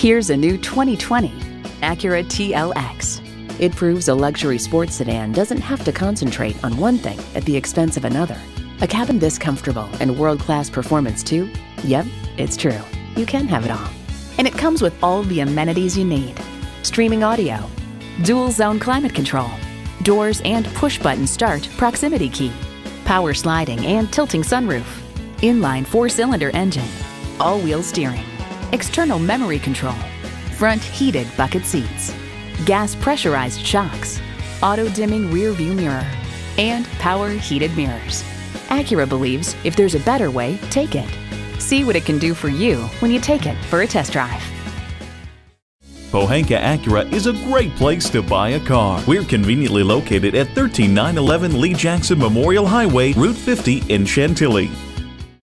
Here's a new 2020 Acura TLX. It proves a luxury sports sedan doesn't have to concentrate on one thing at the expense of another. A cabin this comfortable and world-class performance too? Yep, it's true. You can have it all. And it comes with all the amenities you need. Streaming audio, dual-zone climate control, doors and push-button start proximity key, power sliding and tilting sunroof, inline four-cylinder engine, all-wheel steering, external memory control, front heated bucket seats, gas pressurized shocks, auto-dimming rear-view mirror, and power heated mirrors. Acura believes if there's a better way, take it. See what it can do for you when you take it for a test drive. Pohanka Acura is a great place to buy a car. We're conveniently located at 13911 Lee Jackson Memorial Highway, Route 50 in Chantilly.